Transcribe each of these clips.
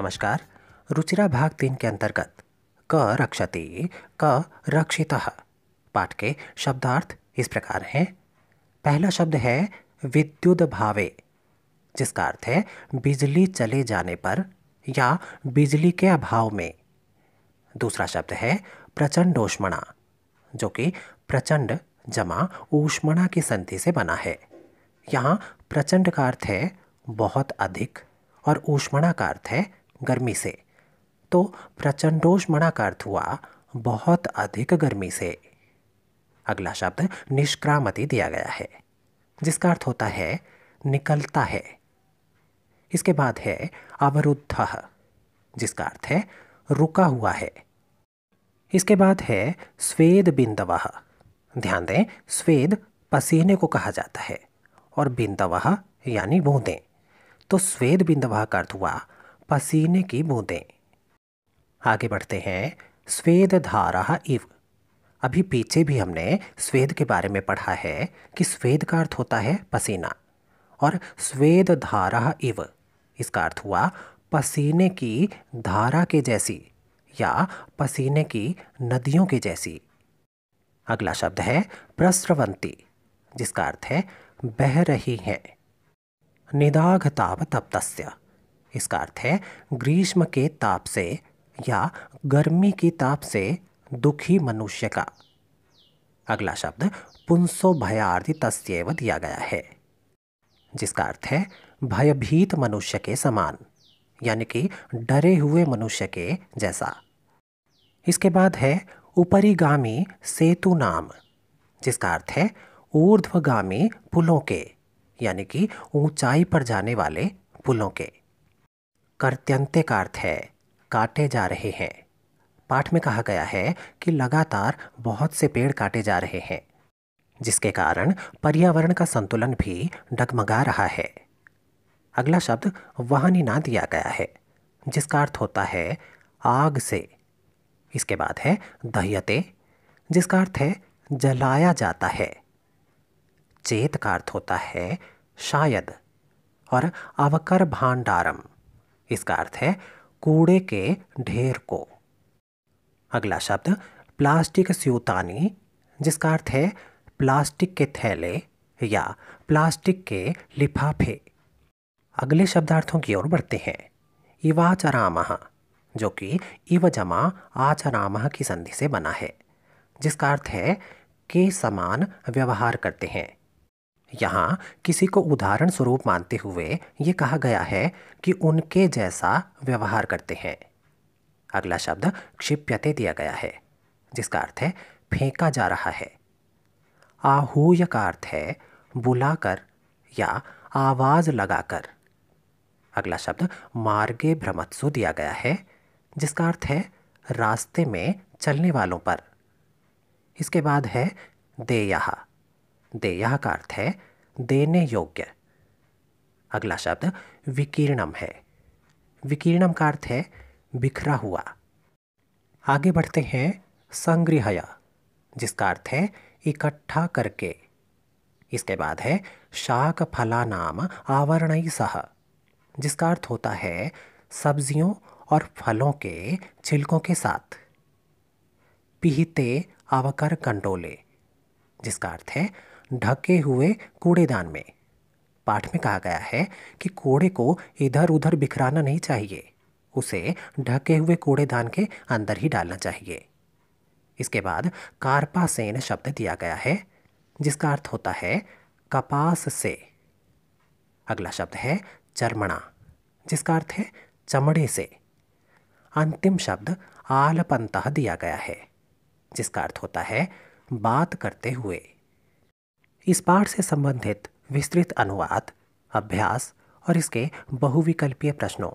नमस्कार। रुचिरा भाग 3 के अंतर्गत क रक्षति क रक्षितः पाठ के शब्दार्थ इस प्रकार हैं। पहला शब्द है विद्युत भावे, जिसका अर्थ है बिजली चले जाने पर या बिजली के अभाव में। दूसरा शब्द है प्रचंडोष्मणा, जो कि प्रचंड जमा ऊष्मणा की संधि से बना है। यहाँ प्रचंड का अर्थ है बहुत अधिक और ऊष्मणा का अर्थ है गर्मी से, तो प्रचंडोष्मणा का अर्थ हुआ बहुत अधिक गर्मी से। अगला शब्द निष्क्रामति दिया गया है, जिसका अर्थ होता है निकलता है। इसके बाद है अवरुद्धः, जिसका अर्थ है रुका हुआ है। इसके बाद है स्वेद बिंदवः। ध्यान दें, स्वेद पसीने को कहा जाता है और बिंदवः यानी बूंदें, तो स्वेद बिंदवः का अर्थ हुआ पसीने की बूंदें। आगे बढ़ते हैं स्वेद धारा इव। अभी पीछे भी हमने स्वेद के बारे में पढ़ा है कि स्वेद का अर्थ होता है पसीना और स्वेद धारा इव इसका अर्थ हुआ पसीने की धारा के जैसी या पसीने की नदियों के जैसी। अगला शब्द है प्रस्रवंती, जिसका अर्थ है बह रही हैं। निदाघ ताप तप्तस्य, इसका अर्थ है ग्रीष्म के ताप से या गर्मी की ताप से दुखी मनुष्य का। अगला शब्द पुंसो भयार्ति तस्येव दिया गया है, जिसका अर्थ है भयभीत मनुष्य के समान, यानी कि डरे हुए मनुष्य के जैसा। इसके बाद है उपरिगामी सेतु नाम, जिसका अर्थ है ऊर्ध्वगामी पुलों के, यानी कि ऊंचाई पर जाने वाले पुलों के। कर्त्यंते का अर्थ है काटे जा रहे हैं। पाठ में कहा गया है कि लगातार बहुत से पेड़ काटे जा रहे हैं, जिसके कारण पर्यावरण का संतुलन भी डगमगा रहा है। अगला शब्द वहनिना दिया गया है, जिसका अर्थ होता है आग से। इसके बाद है दह्यते, जिसका अर्थ है जलाया जाता है। चेत का अर्थ होता है शायद और अवकर भांडारम इसका अर्थ है कूड़े के ढेर को। अगला शब्द प्लास्टिक स्यूतानी, जिसका अर्थ है प्लास्टिक के थैले या प्लास्टिक के लिफाफे। अगले शब्दार्थों की ओर बढ़ते हैं। इवाचरामः, जो कि इव जमा आचरामः की संधि से बना है, जिसका अर्थ है के समान व्यवहार करते हैं। यहाँ किसी को उदाहरण स्वरूप मानते हुए ये कहा गया है कि उनके जैसा व्यवहार करते हैं। अगला शब्द क्षिप्यते दिया गया है, जिसका अर्थ है फेंका जा रहा है। आहूय का अर्थ है बुलाकर या आवाज़ लगाकर। अगला शब्द मार्गे भ्रमत्सु दिया गया है, जिसका अर्थ है रास्ते में चलने वालों पर। इसके बाद है देयः। देयः का अर्थ है देने योग्य। अगला शब्द विकीर्णम है। विकीर्णम का अर्थ है बिखरा हुआ। आगे बढ़ते हैं संग्रहया, जिसका अर्थ है इकट्ठा करके। इसके बाद है शाक फला नाम आवरणई सह, जिसका अर्थ होता है सब्जियों और फलों के छिलकों के साथ। पिहिते आवकर कंडोले, जिसका अर्थ है ढके हुए कूड़ेदान में। पाठ में कहा गया है कि कूड़े को इधर उधर बिखराना नहीं चाहिए, उसे ढके हुए कूड़ेदान के अंदर ही डालना चाहिए। इसके बाद कार्पासेन शब्द दिया गया है, जिसका अर्थ होता है कपास से। अगला शब्द है चर्मणा, जिसका अर्थ है चमड़े से। अंतिम शब्द आलपंतः दिया गया है, जिसका अर्थ होता है बात करते हुए। इस पाठ से संबंधित विस्तृत अनुवाद, अभ्यास और इसके बहुविकल्पीय प्रश्नों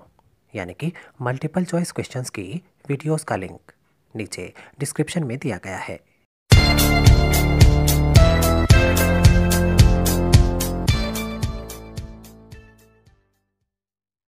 यानी कि मल्टीपल चॉइस क्वेश्चंस की वीडियोस का लिंक नीचे डिस्क्रिप्शन में दिया गया है।